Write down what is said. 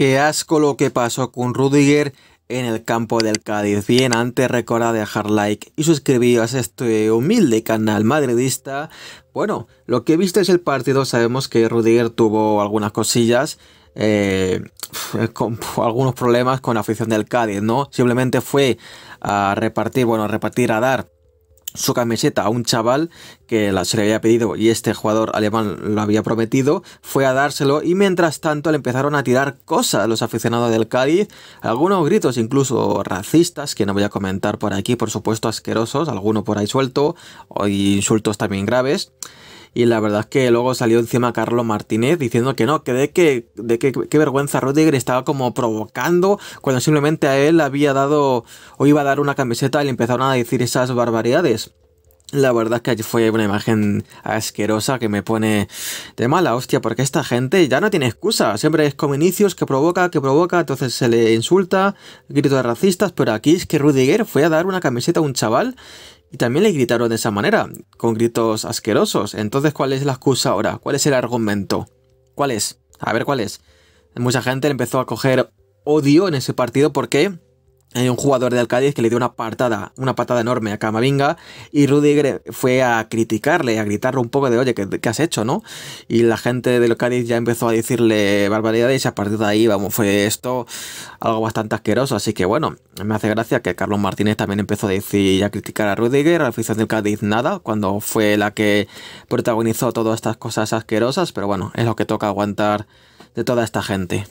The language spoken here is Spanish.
Qué asco lo que pasó con Rüdiger en el campo del Cádiz. Bien, antes recordad dejar like y suscribiros a este humilde canal madridista. Bueno, lo que visteis el partido, sabemos que Rüdiger tuvo algunas cosillas, con algunos problemas con la afición del Cádiz, ¿no? Simplemente fue a repartir, a dar su camiseta a un chaval que se le había pedido y este jugador alemán lo había prometido, fue a dárselo y mientras tanto le empezaron a tirar cosas a los aficionados del Cádiz, algunos gritos incluso racistas que no voy a comentar por aquí, por supuesto asquerosos, alguno por ahí suelto, y insultos también graves. Y la verdad es que luego salió encima Carlos Martínez diciendo que no, qué vergüenza, Rüdiger estaba como provocando cuando simplemente a él había dado o iba a dar una camiseta y le empezaron a decir esas barbaridades. La verdad es que fue una imagen asquerosa que me pone de mala hostia, porque esta gente ya no tiene excusa. Siempre es como inicios que provoca, entonces se le insulta, gritos de racistas, pero aquí es que Rüdiger fue a dar una camiseta a un chaval y también le gritaron de esa manera, con gritos asquerosos. Entonces, ¿cuál es la excusa ahora? ¿Cuál es el argumento? ¿Cuál es? A ver, ¿cuál es? Mucha gente le empezó a coger odio en ese partido porque hay un jugador del Cádiz que le dio una patada enorme a Camavinga y Rüdiger fue a criticarle, a gritarle un poco de, oye, ¿qué has hecho, no? Y la gente del Cádiz ya empezó a decirle barbaridades y a partir de ahí, fue esto algo bastante asqueroso. Así que bueno, me hace gracia que Carlos Martínez también empezó a decir y a criticar a Rüdiger, a la afición del Cádiz nada, cuando fue la que protagonizó todas estas cosas asquerosas, pero bueno, es lo que toca aguantar de toda esta gente.